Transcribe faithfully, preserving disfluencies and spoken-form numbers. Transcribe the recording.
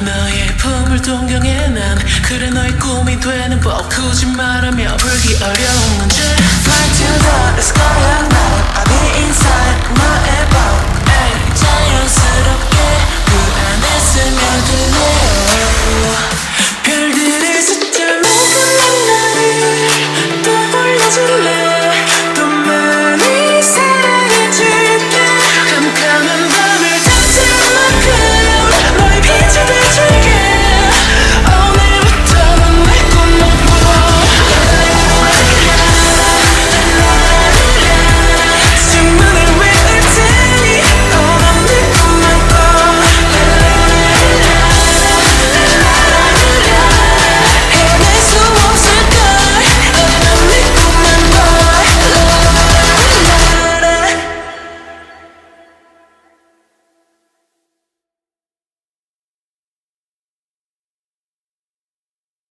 너의 품을 동경해 난 그래 너의 꿈이 되는 법 굳이 말하며 풀기 어려운 문제 Fight to the sky and now I'll be inside 너의 법 자연스럽게 그 안에 스며들네요 별들의 숫자만큼만 나를 떠올려줄래